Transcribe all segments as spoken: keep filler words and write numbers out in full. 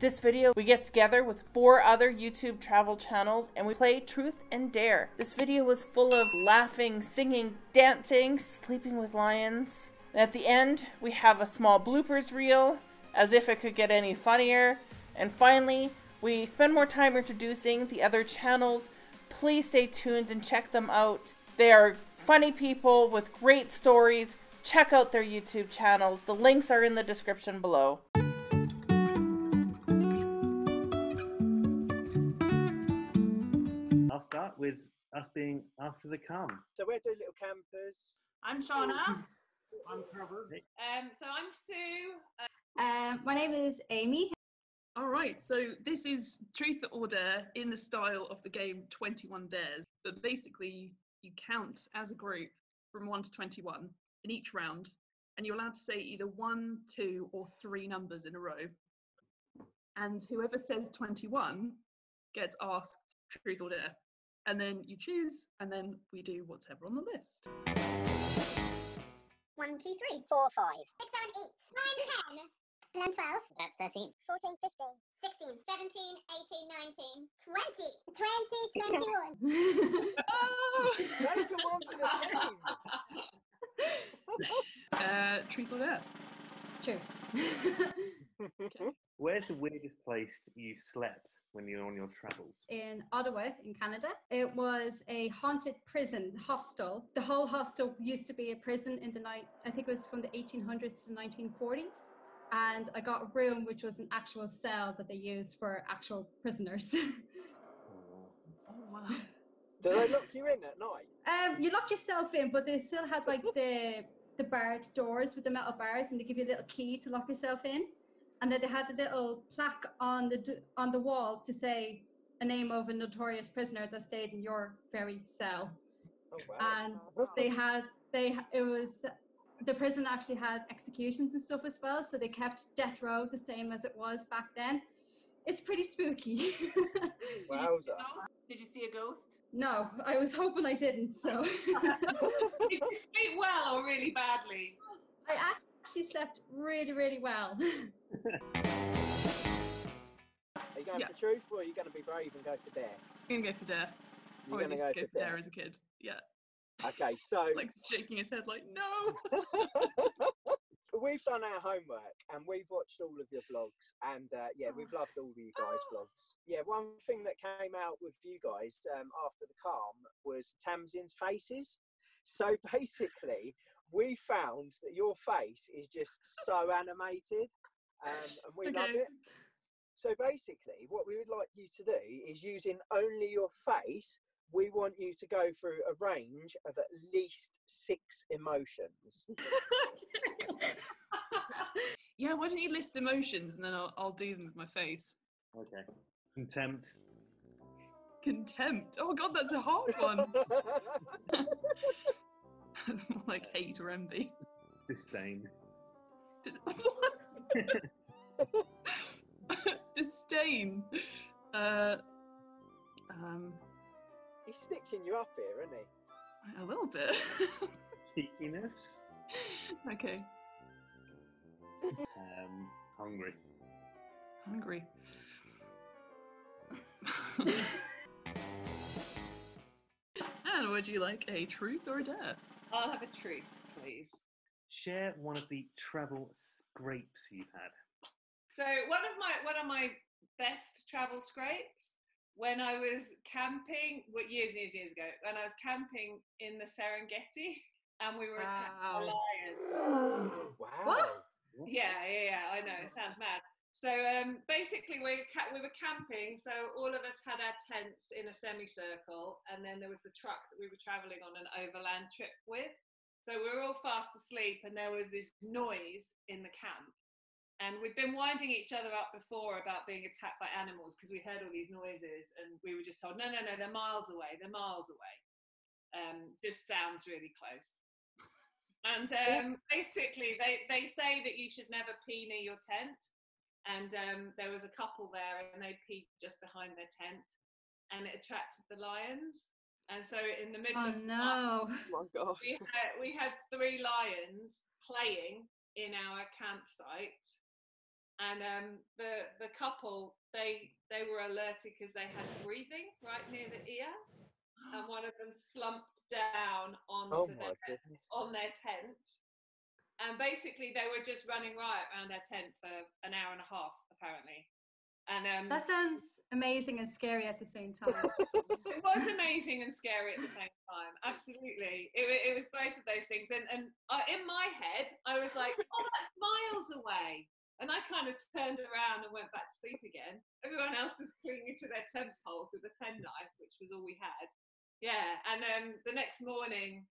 This video, we get together with four other YouTube travel channels and we play Truth and Dare. This video was full of laughing, singing, dancing, sleeping with lions. And at the end, we have a small bloopers reel, as if it could get any funnier. And finally, we spend more time introducing the other channels. Please stay tuned and check them out. They are funny people with great stories. Check out their YouTube channels. The links are in the description below. I'll start with us being after the calm. So we're Dolittle Campers. I'm Shauna. I'm Trevor. Um, so I'm Sue. Uh, uh, my name is Amy. All right, so this is Truth or Dare in the style of the game twenty-one Dares. But basically, you count as a group from one to twenty-one in each round, and you're allowed to say either one, two, or three numbers in a row. And whoever says twenty-one gets asked Truth or Dare. And then you choose, and then we do what's ever on the list. One, two, three, four, five, six, seven, eight, nine, ten, eleven, twelve, that's thirteen, fourteen, fifteen, sixteen, seventeen, eighteen, nineteen, twenty, twenty, twenty-one. Oh! That's the one for the team. Uh, truth or dare? True. Okay. Where's the weirdest place you slept when you were on your travels? In Ottawa, in Canada. It was a haunted prison hostel. The whole hostel used to be a prison in the night. I think it was from the eighteen hundreds to the nineteen forties. And I got a room which was an actual cell that they used for actual prisoners. Oh wow! Did they lock you in at night? Um, you locked yourself in, but they still had like the the barred doors with the metal bars, and they give you a little key to lock yourself in. And then they had a little plaque on the d on the wall to say a name of a notorious prisoner that stayed in your very cell. Oh wow! And wow. they had they it was. The prison actually had executions and stuff as well, so they kept death row the same as it was back then. It's pretty spooky. Wowza. Did you see a ghost? No, I was hoping I didn't, so. Did you sleep well or really badly? I actually slept really, really well. Are you going yeah. for truth or are you going to be brave and go for dare? I'm going to go for dare. I always used to go for dare as a kid, yeah. Okay, so like shaking his head like no. We've done our homework and we've watched all of your vlogs and uh, yeah, we've loved all of you guys' oh. vlogs. Yeah, one thing that came out with you guys um, after the calm was Tamsin's faces. So basically, we found that your face is just so animated, um, and we okay. love it. So basically, what we would like you to do is using only your face. We want you to go through a range of at least six emotions. Yeah, why don't you list emotions and then I'll, I'll do them with my face. Okay. Contempt. Contempt. Oh God, that's a hard one. That's more like hate or envy. Disdain. Dis what? Disdain. Uh, um... He's stitching you up here, isn't he? A little bit. Cheekiness. Okay. Um, hungry. Hungry. And would you like a truth or a dare? I'll have a truth, please. Share one of the travel scrapes you've had. So one of my one of my best travel scrapes. When I was camping, what years and years and years ago, when I was camping in the Serengeti and we were wow. attacked by lions. Wow. What? Yeah, yeah, yeah, I know, it sounds mad. So um, basically we, we were camping, so all of us had our tents in a semicircle and then there was the truck that we were travelling on an overland trip with. So we were all fast asleep and there was this noise in the camp. And we'd been winding each other up before about being attacked by animals because we heard all these noises and we were just told, no, no, no, they're miles away, they're miles away. Um, just sounds really close. And um, basically they, they say that you should never pee near your tent. And um, there was a couple there and they peed just behind their tent and it attracted the lions. And so in the middle oh, of the no. night, oh, my God. we had, we had three lions playing in our campsite. And um, the the couple, they they were alerted because they had breathing right near the ear, and one of them slumped down onto oh their goodness. on their tent, and basically they were just running riot around their tent for an hour and a half, apparently. And um, that sounds amazing and scary at the same time. It was amazing and scary at the same time. Absolutely, it, it was both of those things. And and I, in my head, I was like, oh, that's miles away. And I kind of turned around and went back to sleep again. Everyone else was clinging to their tent poles with a pen knife, which was all we had. Yeah, and then um, the next morning,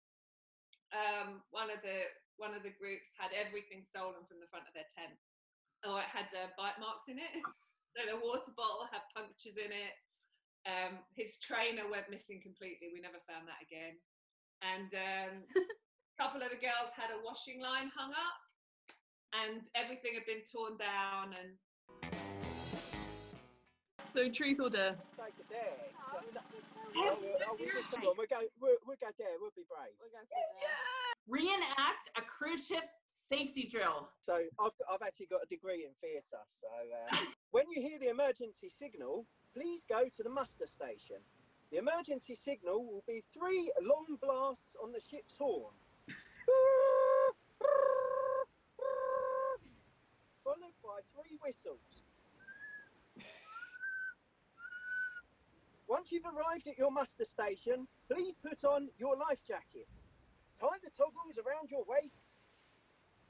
um, one of the one of the groups had everything stolen from the front of their tent. Oh, it had uh, bite marks in it. So the water bottle had punctures in it. Um, his trainer went missing completely. We never found that again. And um, a couple of the girls had a washing line hung up. And everything had been torn down. And so, truth or dare? Take a dare. So, oh, oh, we just come on. We'll go. We'll, we'll go there. We'll be brave. We'll go there. Reenact a cruise ship safety drill. So I've got, I've actually got a degree in theatre. So uh, when you hear the emergency signal, please go to the muster station. The emergency signal will be three long blasts on the ship's horn. Three whistles. Once you've arrived at your muster station, please put on your life jacket. Tie the toggles around your waist.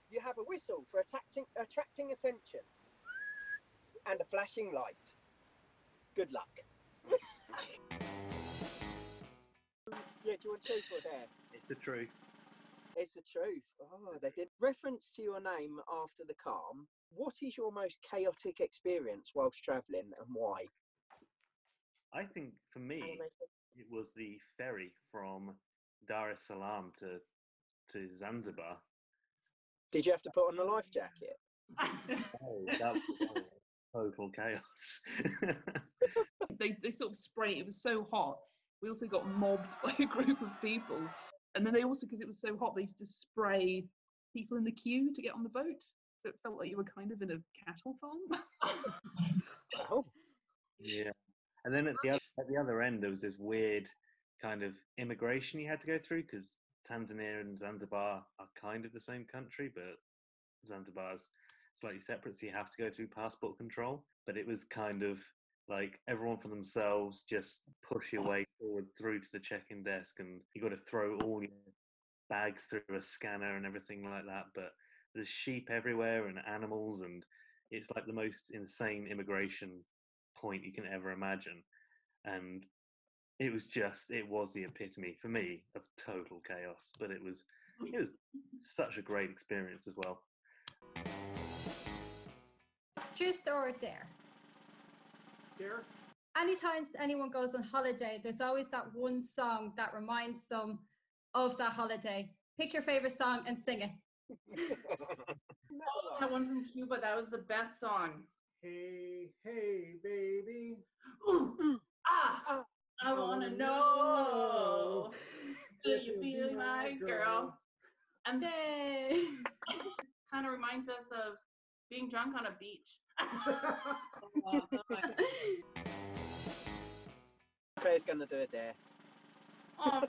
You have a whistle for attracting, attracting attention and a flashing light. Good luck. Yeah, do you want truth or dare? It's the truth. It's the truth. Oh, they did reference to your name after the calm. What is your most chaotic experience whilst travelling and why? I think for me, it was the ferry from Dar es Salaam to, to Zanzibar. Did you have to put on a life jacket? Oh, that was total chaos. they, they sort of sprayed, it was so hot. We also got mobbed by a group of people. And then they also, because it was so hot, they used to spray people in the queue to get on the boat. So it felt like you were kind of in a cattle farm. Wow. Yeah. And then at the, other, at the other end, there was this weird kind of immigration you had to go through because Tanzania and Zanzibar are kind of the same country, but Zanzibar's slightly separate, so you have to go through passport control. But it was kind of like everyone for themselves, just push your way forward through to the check-in desk, and you got to throw all your bags through a scanner and everything like that. But there's sheep everywhere and animals, and it's like the most insane immigration point you can ever imagine. And it was just, it was the epitome for me of total chaos, but it was, it was such a great experience as well. Truth or dare? Here. Anytime anyone goes on holiday, there's always that one song that reminds them of that holiday. Pick your favorite song and sing it. Oh, that one from Cuba, that was the best song. Hey, hey, baby. Ooh, mm. ah, ah, I wanna know. Do you feel my girl? girl? And then it kind of reminds us of being drunk on a beach. Faye's gonna do a dare. Oh,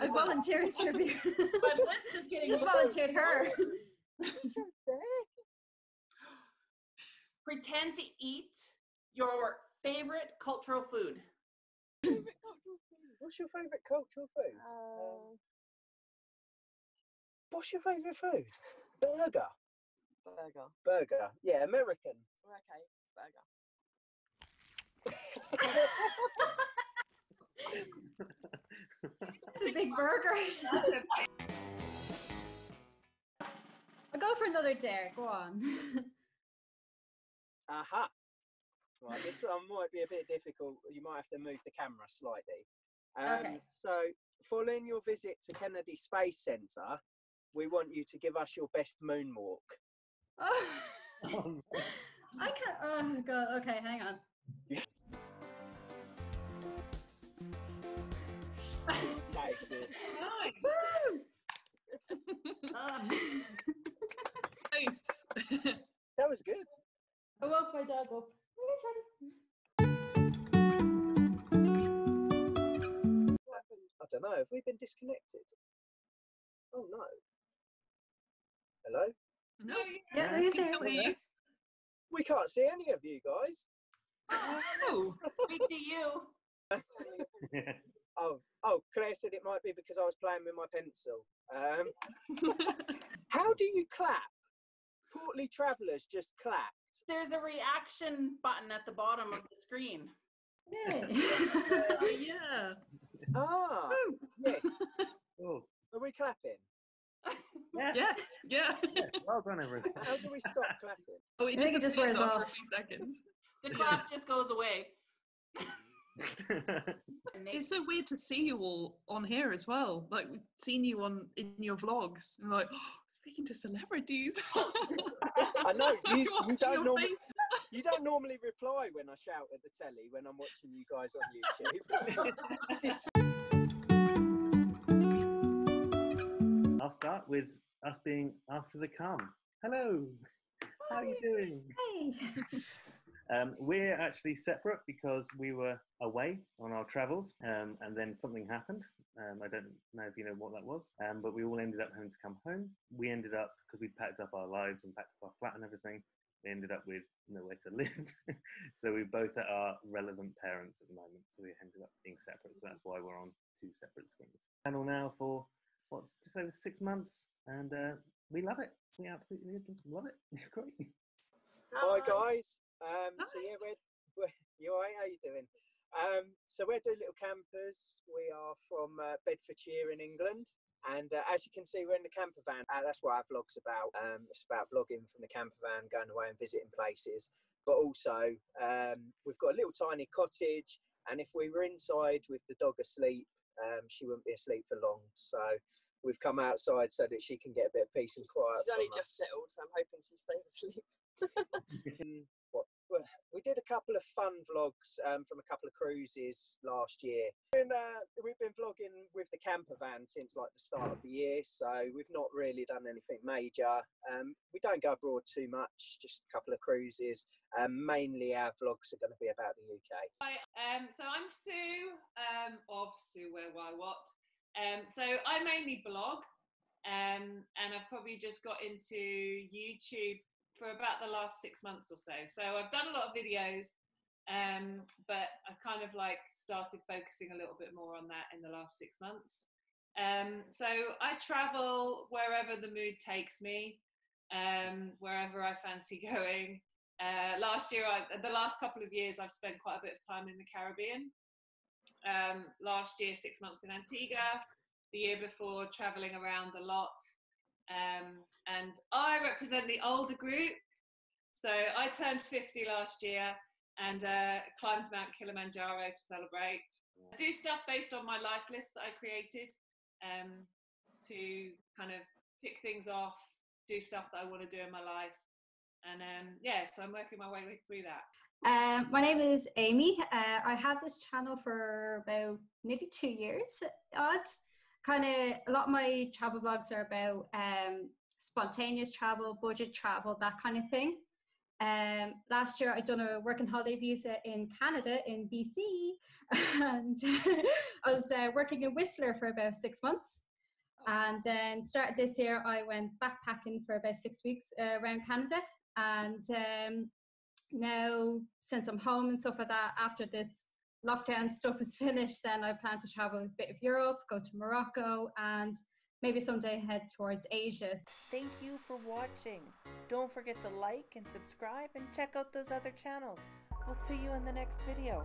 I volunteer's tribute. My list is getting. You volunteered her. Pretend to eat your favorite cultural food. Favorite cultural food. What's your favorite cultural food? Uh, What's your favorite food? Burger. Burger. Burger. Yeah, American. Okay, burger. It's a big burger. I'll go for another dare. Go on. Aha. Uh-huh. Right, this one might be a bit difficult. You might have to move the camera slightly. Um, okay. So, following your visit to Kennedy Space Centre, we want you to give us your best moonwalk. Oh. Oh, I can't. Oh god. Okay, hang on. Nice. Nice. Nice. Tell was good. I woke my dog up. I don't know. Have we been disconnected? Oh no. Hello? No. Yeah, we can see you. We can't see any of you guys. Oh, we see you. Oh, oh, Claire said it might be because I was playing with my pencil. Um, how do you clap? Portly travellers just clapped. There's a reaction button at the bottom of the screen. Yeah. Yeah. Ah, ooh. Yes. Ooh. Are we clapping? Yeah. Yes. Yeah. Yeah. Well done, everyone. How do we stop clapping? Oh, it just, just wears off. off for a few seconds. The clap just goes away. It's so weird to see you all on here as well. Like, we've seen you on in your vlogs, and like, oh, speaking to celebrities. I know you, you don't normally you don't normally reply when I shout at the telly when I'm watching you guys on YouTube. I'll start with us being after the calm. Hello, hi. How are you doing? Hey. Um, we're actually separate because we were away on our travels, um, and then something happened. Um, I don't know if you know what that was, um, but we all ended up having to come home. We ended up, because we packed up our lives and packed up our flat and everything, we ended up with nowhere to live. So we both are relevant parents at the moment, so we ended up being separate. So that's why we're on two separate screens. Channel now for, what, just over six months, and uh, we love it. We absolutely love it. It's great. Hi, guys. Um, so yeah, we're, we're you all right? How you doing? Um, so we're Dolittle Campers. We are from uh, Bedfordshire in England, and uh, as you can see, we're in the camper van. Uh, that's what our vlog's about. Um, it's about vlogging from the camper van, going away and visiting places. But also, um, we've got a little tiny cottage, and if we were inside with the dog asleep, um, she wouldn't be asleep for long. So we've come outside so that she can get a bit of peace and quiet. She's only just settled, so I'm hoping she stays asleep. What, we did a couple of fun vlogs um, from a couple of cruises last year. And, uh, we've been vlogging with the camper van since like the start of the year, so we've not really done anything major. Um, we don't go abroad too much, just a couple of cruises. Um, mainly our vlogs are going to be about the U K. Hi, um, so I'm Sue um, of Sue, Where, Why, What? Um, so I mainly blog, um, and I've probably just got into YouTube for about the last six months or so. So I've done a lot of videos, um, but I kind of like started focusing a little bit more on that in the last six months. Um, so I travel wherever the mood takes me, um, wherever I fancy going. Uh, last year, I, the last couple of years, I've spent quite a bit of time in the Caribbean. Um, last year, six months in Antigua, the year before, traveling around a lot. Um, and I represent the older group, so I turned fifty last year and uh, climbed Mount Kilimanjaro to celebrate. I do stuff based on my life list that I created um, to kind of tick things off, do stuff that I want to do in my life, and um, yeah, so I'm working my way through that. Um, my name is Amy. Uh, I had this channel for about nearly two years odd. Kind of a lot of my travel vlogs are about um, spontaneous travel, budget travel, that kind of thing. Um, last year I'd done a working holiday visa in Canada, in B C, and I was uh, working in Whistler for about six months. And then started this year, I went backpacking for about six weeks uh, around Canada. And um, now, since I'm home and stuff like that, after this lockdown stuff is finished, then I plan to travel a bit of Europe, go to Morocco, and maybe someday head towards Asia. Thank you for watching. Don't forget to like and subscribe and check out those other channels. We'll see you in the next video.